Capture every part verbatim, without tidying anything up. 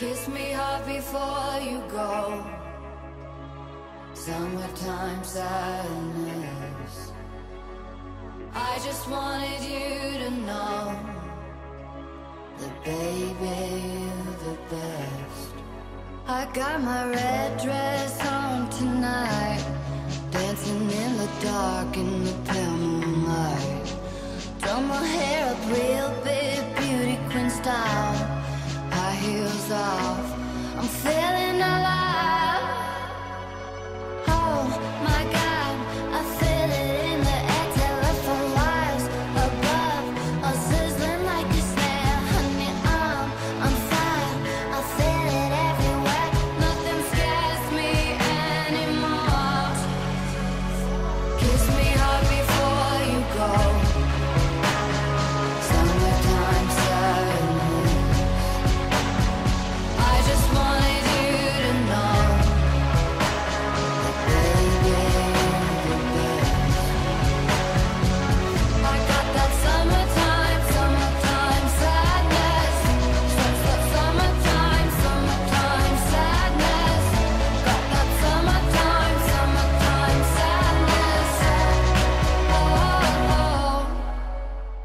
Kiss me hard before you go. Summertime sadness. I just wanted you to know that baby, you're the best. I got my red dress on tonight, dancing in the dark in the pale moonlight. Throw my hair up real big, beauty queen style. High heels off, I'm feeling alive. Oh my God, I feel it in the air. Telephone wires above, a sizzling like a snare. Honey, I'm on fire, I feel it everywhere. Nothing scares me anymore. Kiss me hard before you go.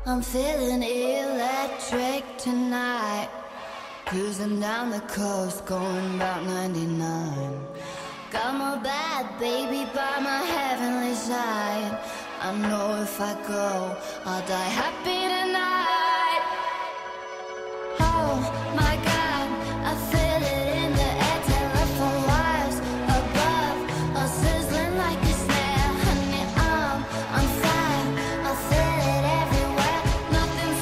I'm feeling electric tonight, cruising down the coast, going about ninety-nine. Got my bad baby by my heavenly side. I know if I go, I'll die happy tonight. Oh my God, I feel it in the air. Telephone wires above, all sizzling like a snare. Honey, I'm on fire, I feel it everywhere. Summertime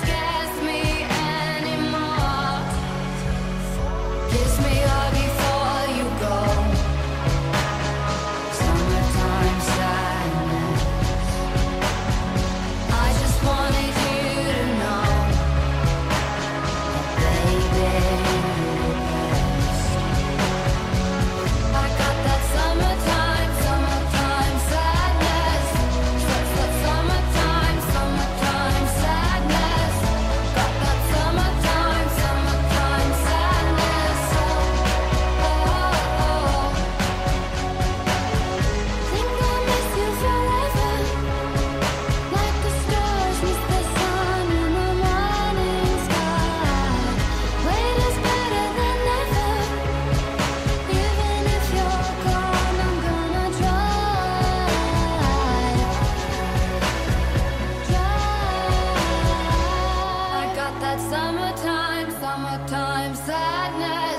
sadness, summertime,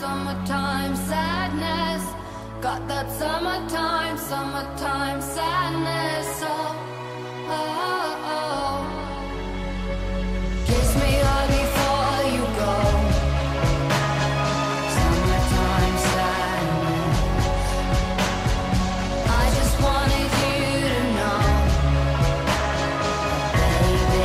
summertime sadness. Got that summertime, summertime sadness. Oh, oh, oh. Kiss me hard before you go. Summertime sadness. I just wanted you to know, baby.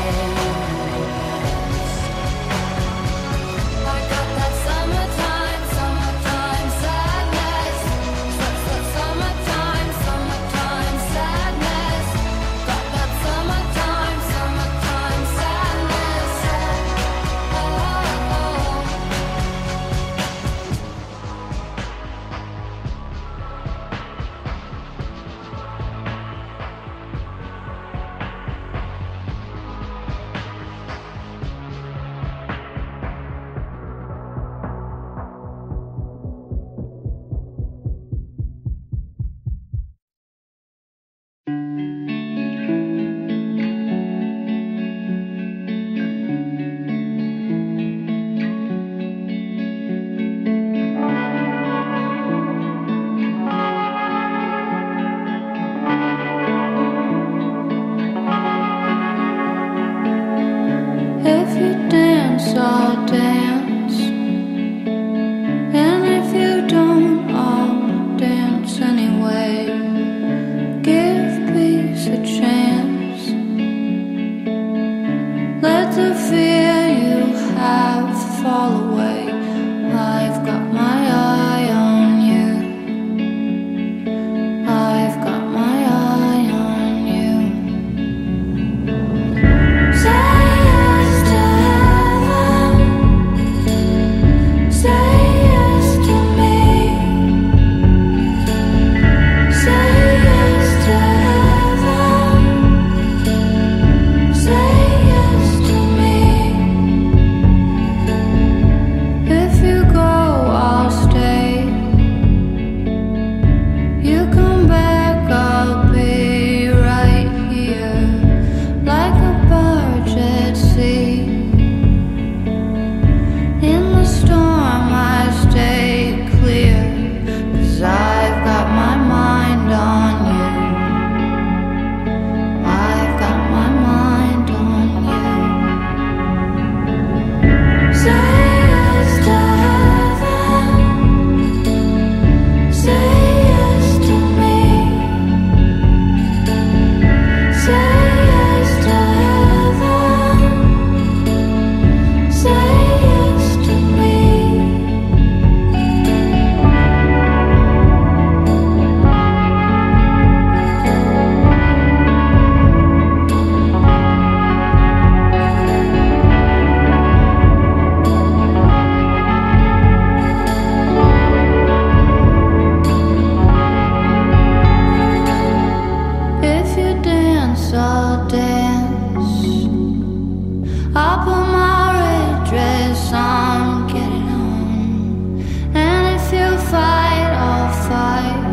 I'll put my red dress on, get it on. And if you fight, I'll fight.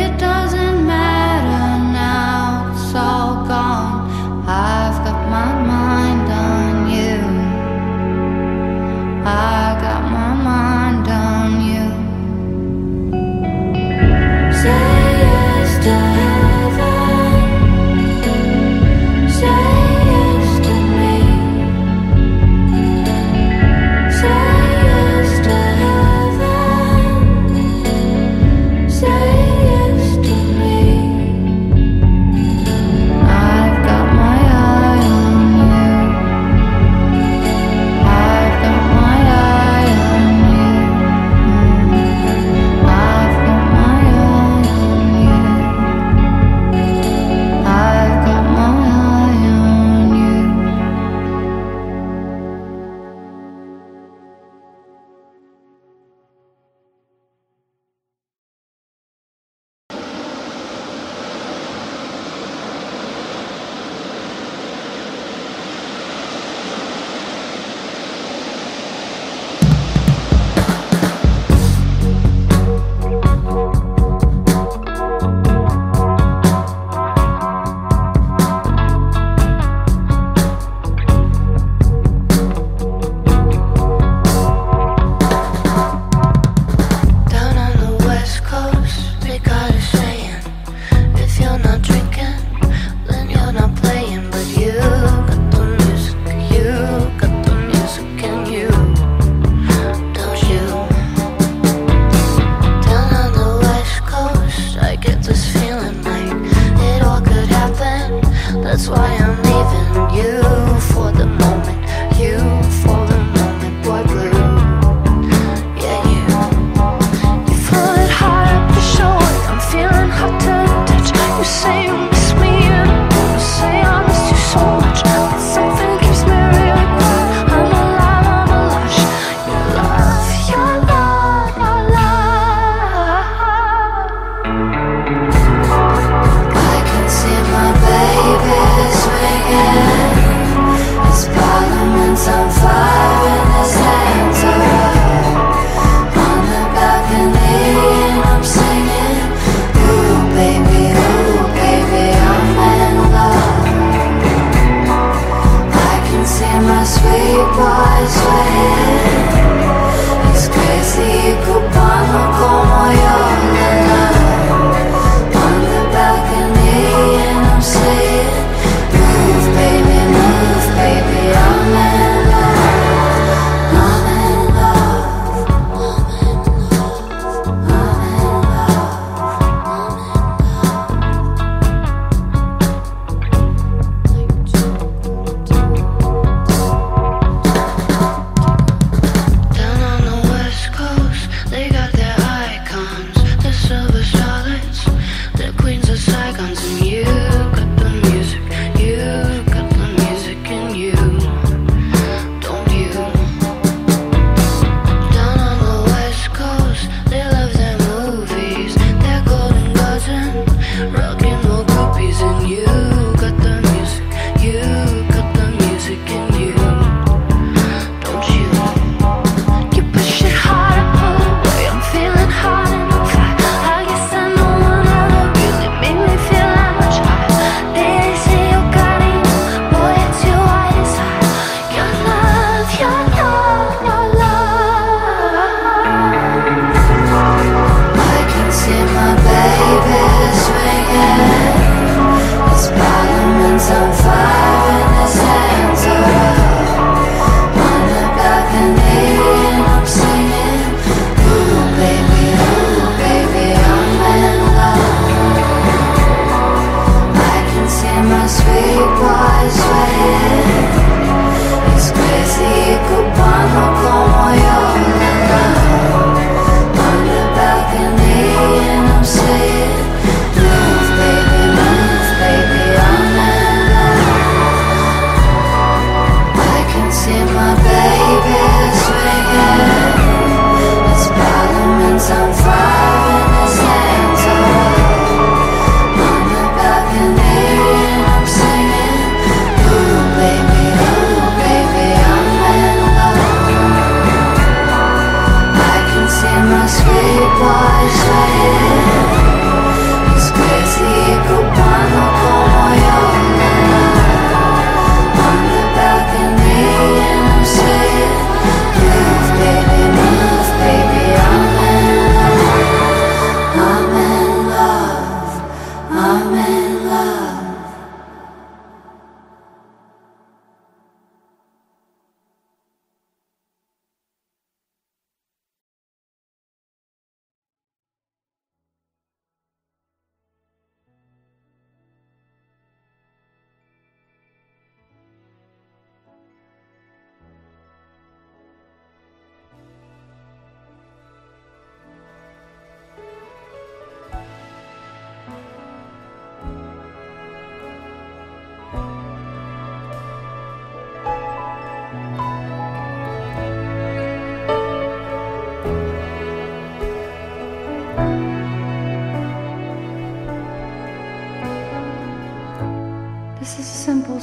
It doesn't matter now, it's all gone. I've got my mind on you. I got my mind on you. Say yes to heaven. Say yes to me.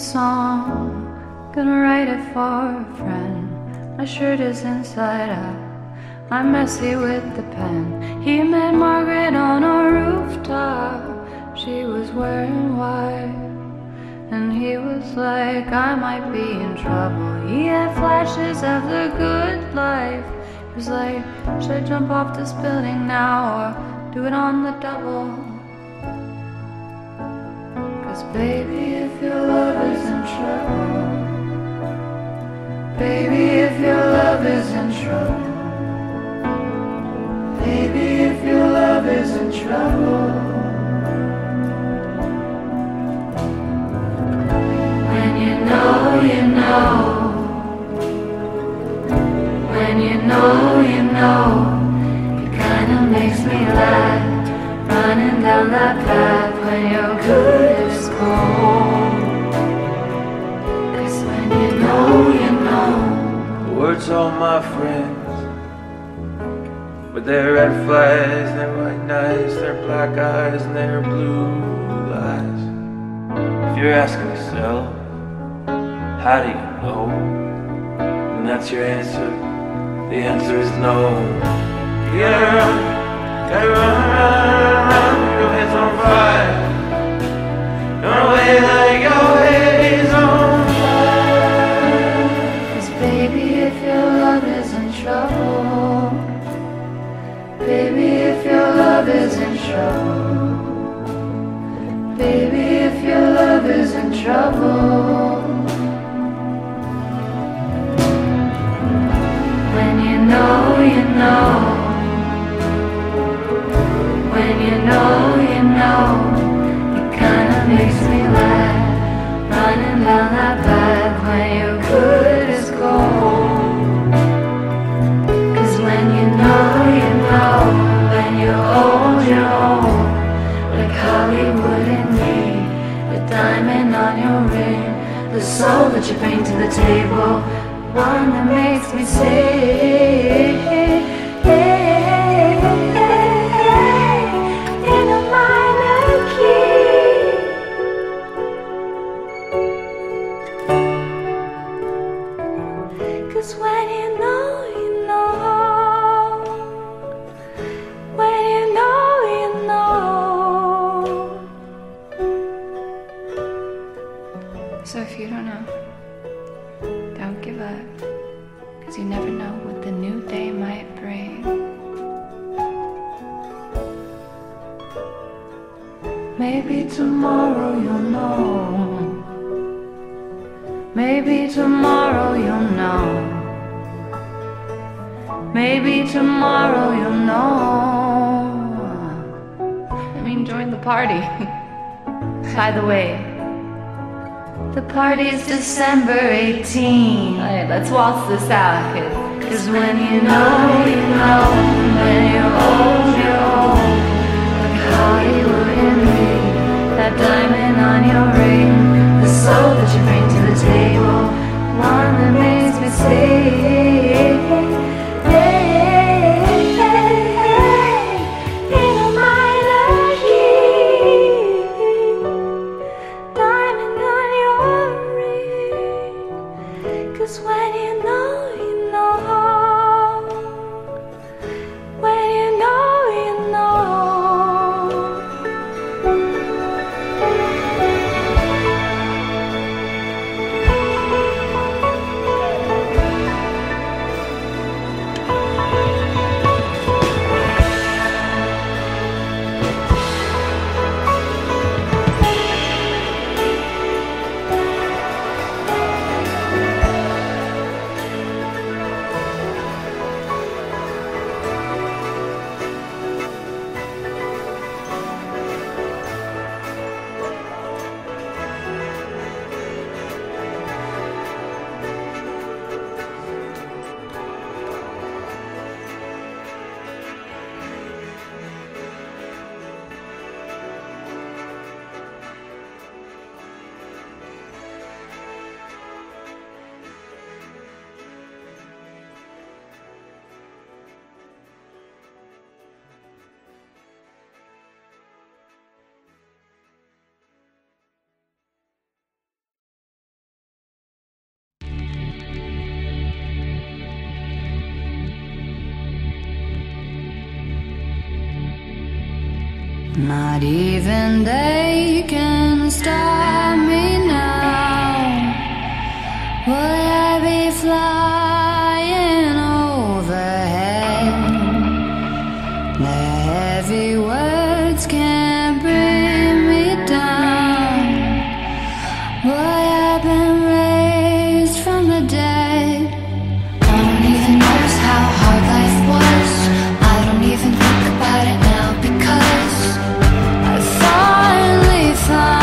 song, gonna write it for a friend. My shirt is inside out, I'm messy with the pen. He met Margaret on a rooftop, she was wearing white, and he was like, I might be in trouble. He had flashes of the good life. He was like, should I jump off this building now or do it on the double? Baby, if your love is in trouble, baby, if your love is in trouble, baby, if your love is in trouble, when you know you know, when you know you know, it kinda makes me laugh, running down that path when you're good. Cause when you know, you know. Words all my friends, with their red flags, their white knives, their black eyes, and their blue eyes. If you're asking yourself, how do you know? And that's your answer, the answer is no. You gotta run, gotta run, run, run, your head's on fire. Run away like your head is on fire. Cause baby, if your love is in trouble, baby, if your love is in trouble, baby, if your love is in trouble, when you know, you know, when you know, you know, makes me laugh, running down that path when you're good as gold. Cause when you know, you know, when you're old, you're old, like Hollywood and me, a diamond on your ring, the soul that you bring to the table, one that makes me sing. So if you don't know, don't give up, because you never know what the new day might bring. Maybe tomorrow you'll know. Maybe tomorrow you'll know. Maybe tomorrow you'll know. I mean, join the party. By the way, the party's December eighteenth. Alright, let's waltz this out. Cause when you know, you know, when you're old, you're old, like Hollywood and me, that diamond on your ring, the soul that you bring to the table, one that makes me sing. Not even they can stop me now. Will I be flying overhead? The heavy words can't bring me down. Boy, I've been raised from the dead. No one even knows how hard life was. I don't even think about it now because I finally found.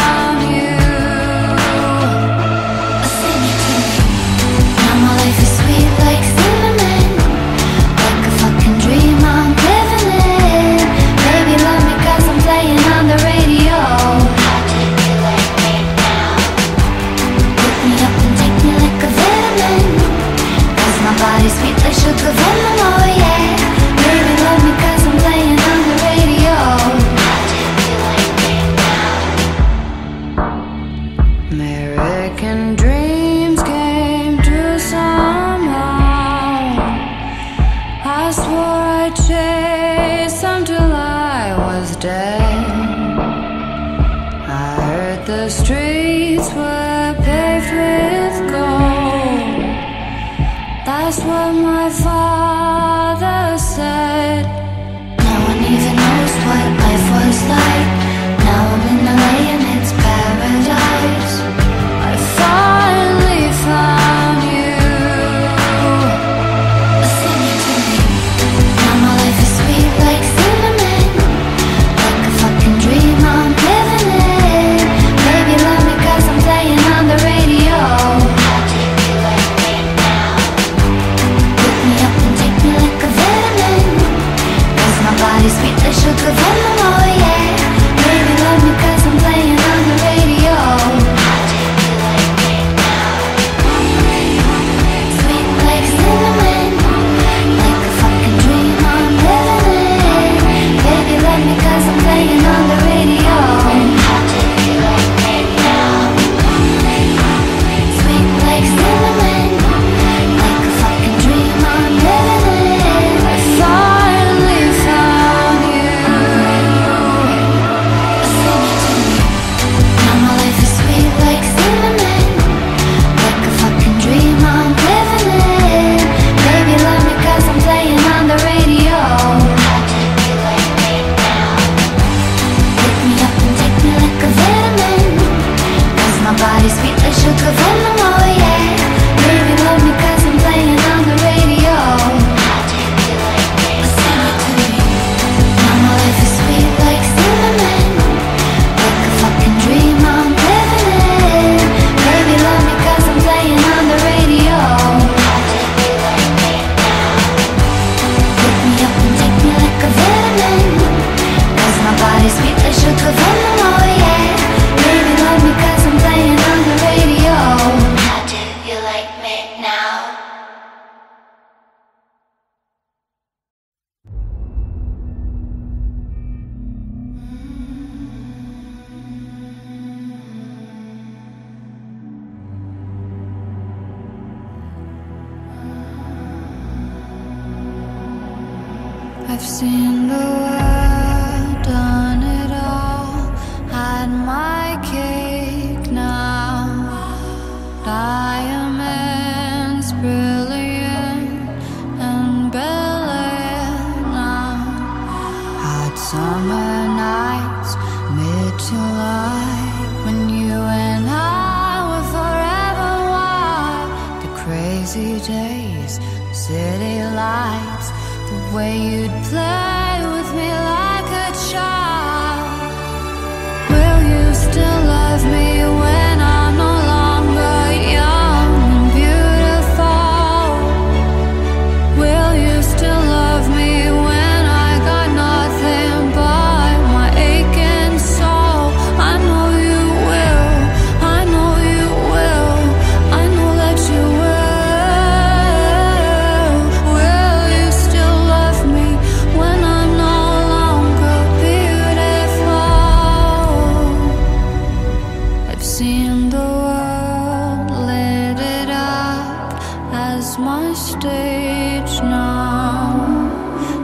Now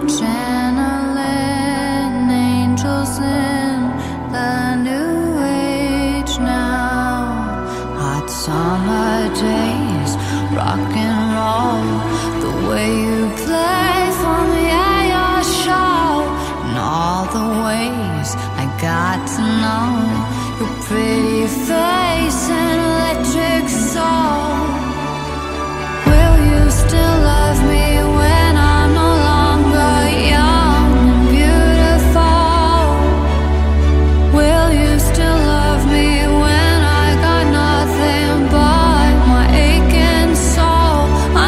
channeling angels in my days, rock and roll. The way you play for me at your show, and all the ways I got to know your pretty face and electric soul. Will you still love me when I'm no longer young and beautiful? Will you still love me when I got nothing but my aching soul?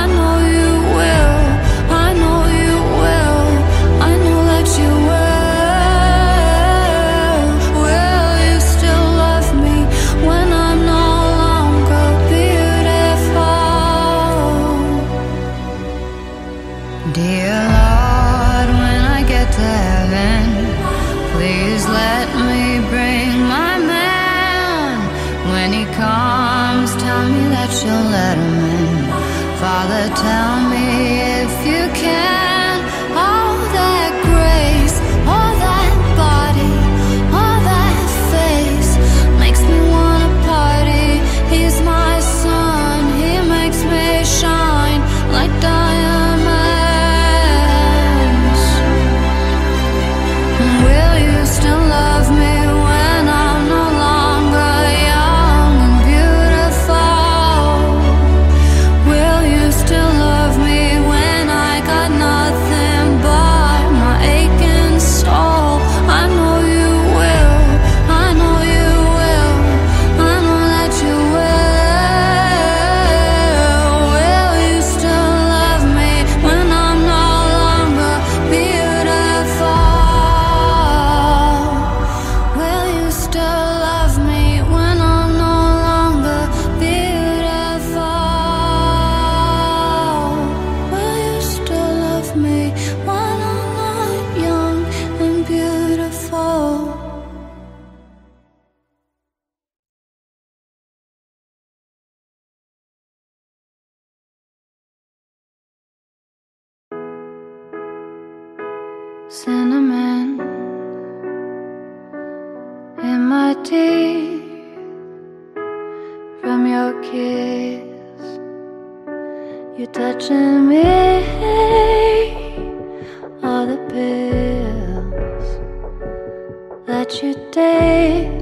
I know you will, I know you will, I know that you will. Will you still love me when I'm no longer beautiful? Dear Lord, when I get to heaven, please let me bring my man. When he comes, tell me that you'll let him in. Father, tell me if you can. All that grace, all that body, all that face makes me wanna party. He's my son, he makes me shine like diamonds. Will you still love me when I'm no longer young and beautiful? Will you still love me when I got nothing but my aching soul? I know you will, I know you will, I know that you will. Will you still love me when I'm no longer beautiful? Will you still love me when I'm no longer beautiful? Will you still love me when I'm not young and beautiful? Cinnamon in my teeth from your kiss. You're touching me, all the pills that you take,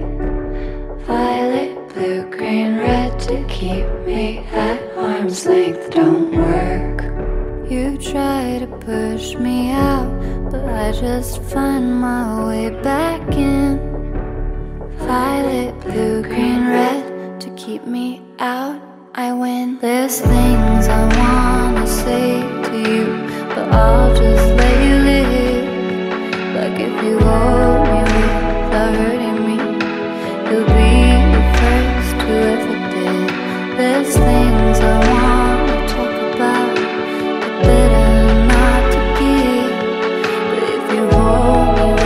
violet, blue, green, red, to keep me at arm's length don't work. You try to push me out, but I just find my way back in. Violet, blue, green, red, to keep me out, I win. There's things I wanna say to you, but I'll just let you live. Like if you hold me without hurting me, you'll be the first to ever did. There's things I wanna talk about, but better not to give. Hold me without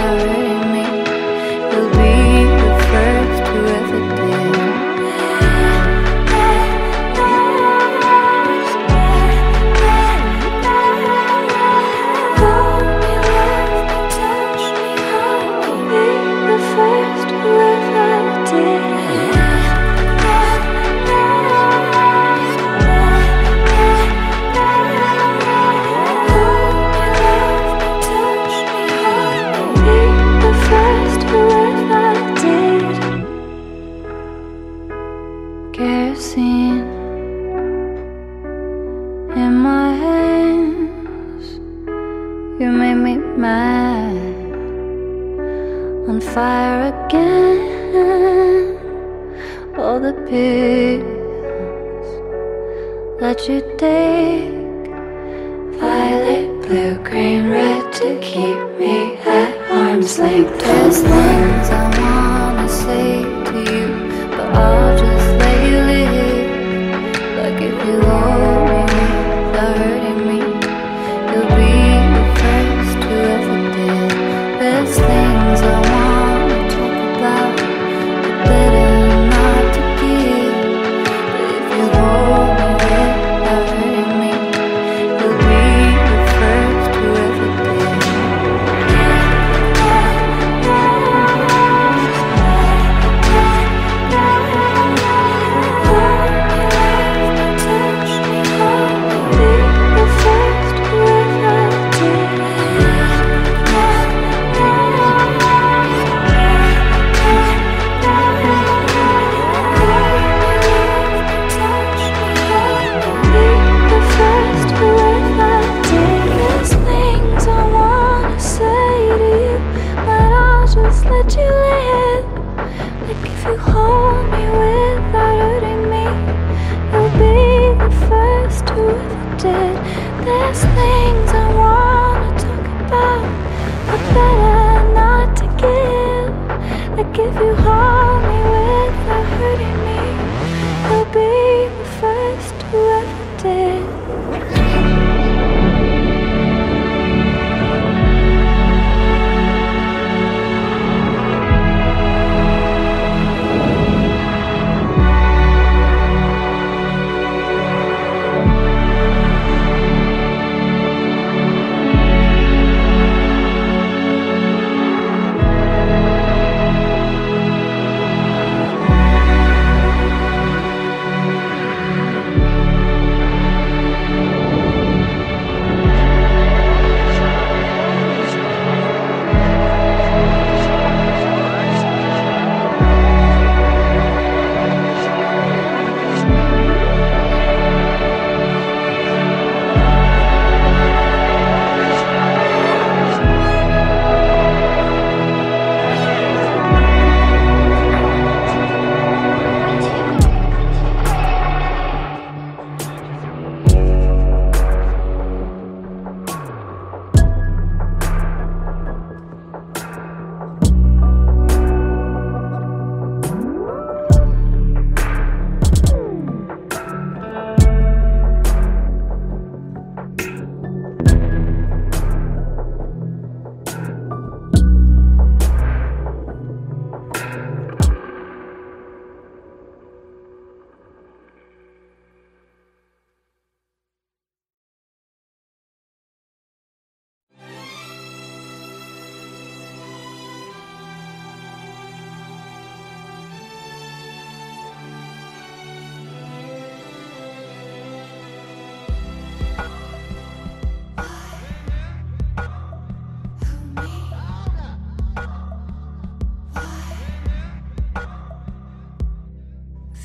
hurting me, you'll be the first to ever did. Hold me, love me, touch me, hug me, be the first to ever did. Hold me, love me, touch me, hug me, be the first to ever did. Kerosene in my hands, you made me mad, on fire again. All the pills that you take, violet, blue, green, red, to keep me at arm's length. There's things I wanna say to you, but I'll just let you live. Like if you hold me without hurting me, you'll be the first to ever did. There's things I wanna talk about, but better not to give. But if you hold me without hurting me, you'll be the first to ever did. Hold me, love me, touch me, hug me, be the first to ever did. There's things I wanna say to you, but I'll just let you live. Like if you hold me without hurting me, you'll be the first to ever did. There's things I wanna talk about, but better not to give. But if you hold me without hurting me, you'll be the first to ever did. There's things I wanna talk about, but better not to give. Like if you hold me without hurting me, you'll be the first who ever did.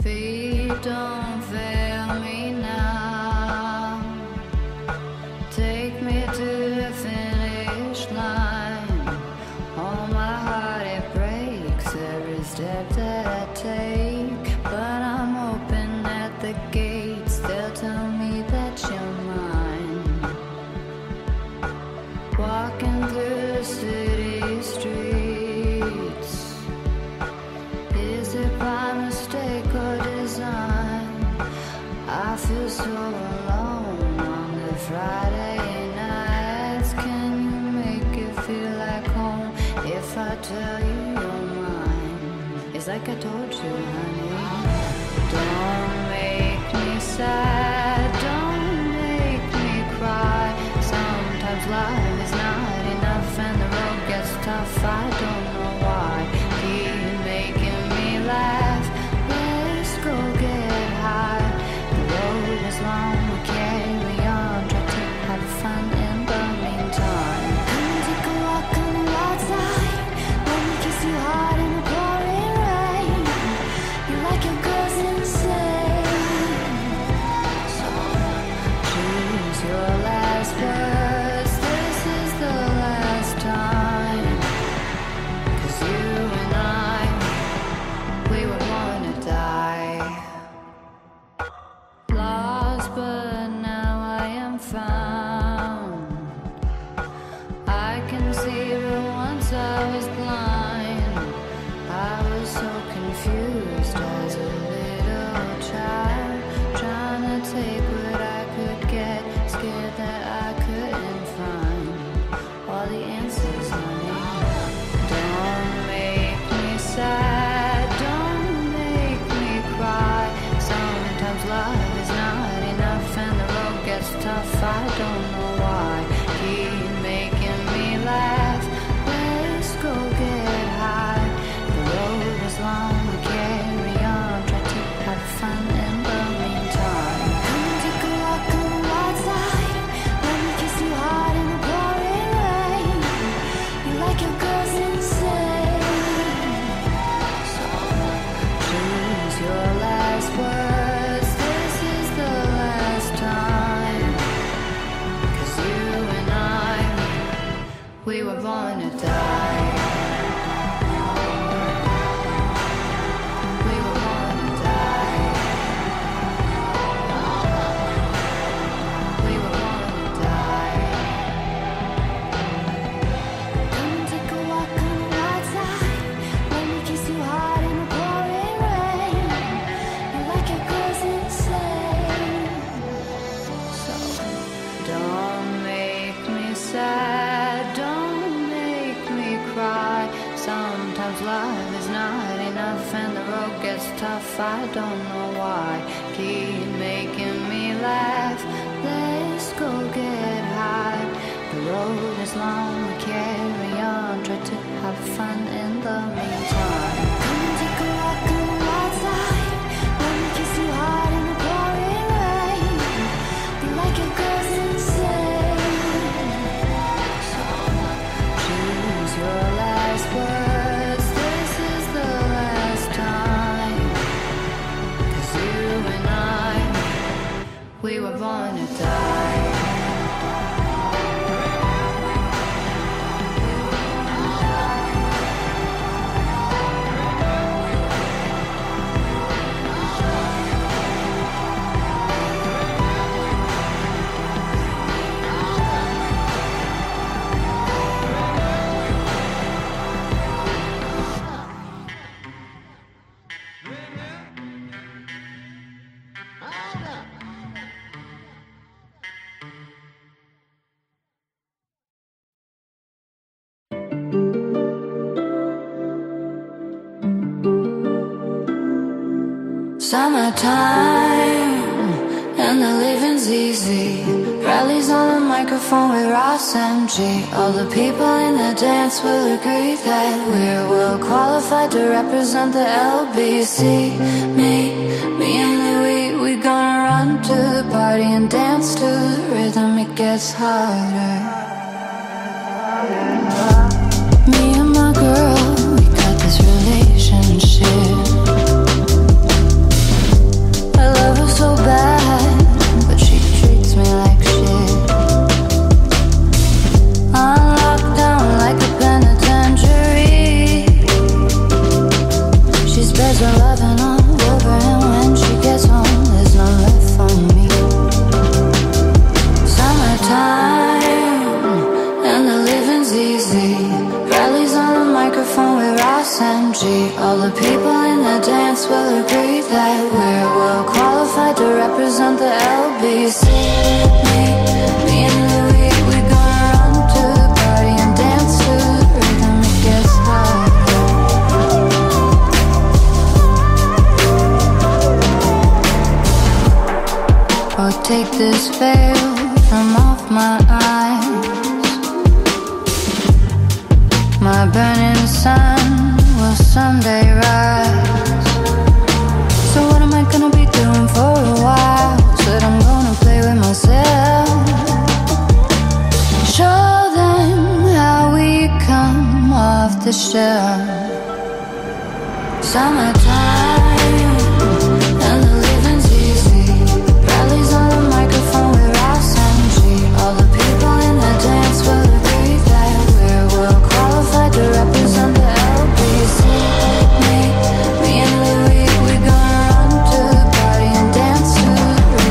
Fate, don't fail me now. Take me to the finish line. Oh, my heart, it breaks every step that I take. But I'm open at the gates, they'll tell me that you're mine. Walking through the city streets, is it by mistake? I feel so alone on the Friday nights. Can you make it feel like home if I tell you you're mine? It's like I told you, honey. Don't make me sad, don't make me cry. Sometimes life is not enough and the road gets tough. I don't know why. Keep making me laugh. Let's go get high. As long as we carry on, try to have fun in the meantime. Come and take a walk on the wild side. Let me kiss you hard in the pouring rain. You like your girls insane. So choose your last words. This is the last time. Cause you and I, we were born to die. But now I am found. I can see that once I was blind. I was so confused as a little child, trying to take what I could get, scared that I couldn't find all the answers I need. Don't make me sad, don't make me cry. Sometimes love is not and the road gets tough, I don't know why. Keep making me laugh, let's go get high. The road is long, we carry on, try to have fun in the meantime. Come and take a walk on the wild side. Let me kiss you hard in the pouring rain. You like your girls insane. So choose your last word. Time, 'cause We were born to die. Summertime, and the living's easy. Rallies on the microphone with Ross M G. All the people in the dance will agree that we're well qualified to represent the L B C. Me, me and Louie, we gonna run to the party and dance to the rhythm, it gets harder. Me and my girl, we got this relationship. So bad, but she treats me like shit. I'm locked down like a penitentiary. She spreads her loving all over, and when she gets home, there's no left for me. Summertime, and the living's easy. Rallies on the microphone with Ross and G. All the people in the dance will agree that we're well qualified to represent the L B C. Me, me and Louie, we gonna run to the party and dance to the rhythm, it gets harder. Oh, take this veil from off my eyes. My burning sun will someday rise. So what am I gonna be doing for a while? Said I'm gonna play with myself. Show them how we come off the shelf. Summertime, and the living's easy. Rallies on the microphone with Ross and G. All the people in the dance will agree that we're well qualified to represent the L B C. Me, me and Louie, we gonna run to the party and dance to the rhythm.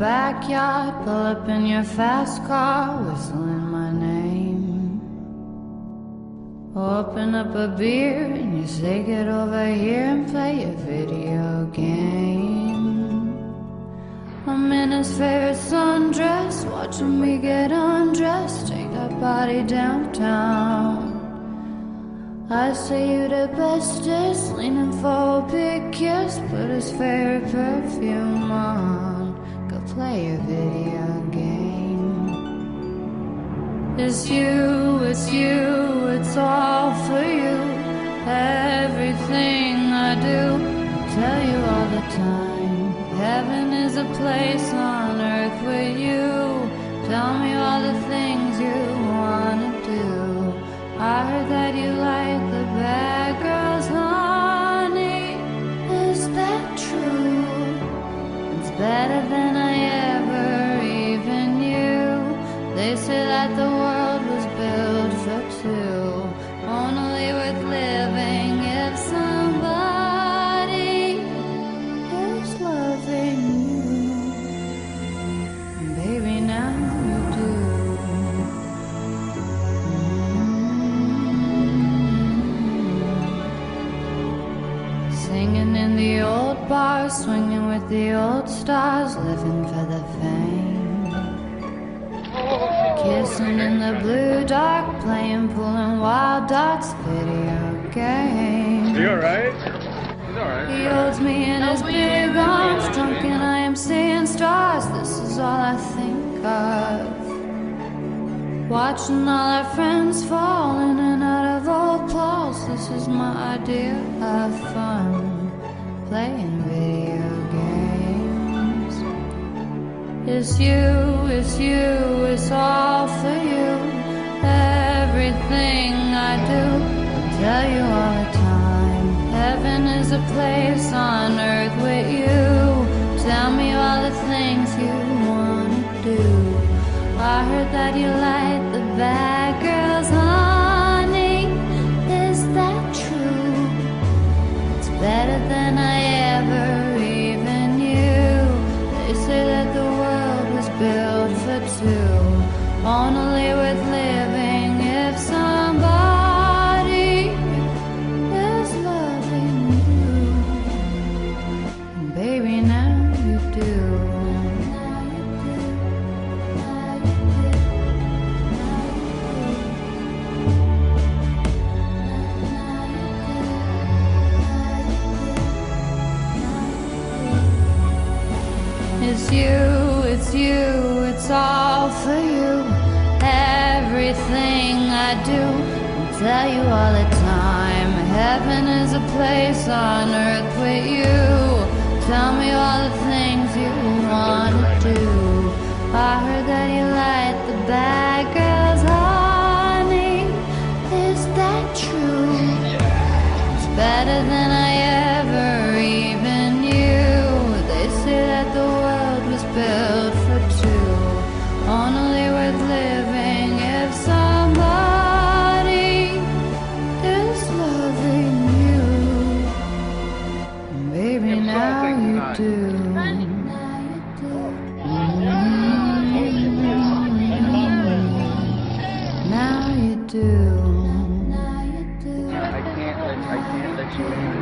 backyard, pull up in your fast car, whistling my name. Open up a beer and you say get over here and play a video game. I'm in his favorite sundress, watching me get undressed, take that body downtown. I say you the bestest, leaning for a big kiss, put his favorite perfume on. Play a video game. It's you, it's you, it's all for you. Everything I do, I tell you all the time. Heaven is a place on earth with you. Tell me all the things you wanna do. I heard that you like the bad girls, honey. Is that true? It's better than I ever even knew. They say that the world was built for two, only worth living if somebody is loving you. Baby, now you do. Mm-hmm. Singing in the old bar, swinging with the old stars, living for the fame. Kissing in the blue dark, playing pool and wild dots, video games. You alright? He's alright. He holds me in his big arms, drunk and I am seeing stars. This is all I think of. Watching all our friends fall in and out of old clothes. This is my idea of fun. Playing video games. It's you, it's you, it's all for you. Everything I do, I tell you all the time. Heaven is a place on earth with you. Tell me all the things you wanna do. I heard that you like the bad girls, honey. Is that true? It's better than I ever even knew. They say that the world was built for two, only worth living if somebody is loving you. Baby, now you do. It's you, it's you, it's all for you. Everything I do, I tell you all the time. Heaven is a place on earth with you. Tell me all the things you want to do. I heard that you like the bad girls, honey. Is that true? It's better than I ever even knew. They say that the world was built for two, only worth living if somebody is loving you. Baby, now you do. Mm-hmm. Now you do. I can't let, I can't let you in.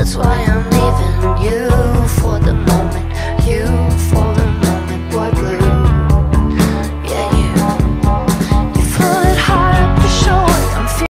That's why I'm leaving you for the moment.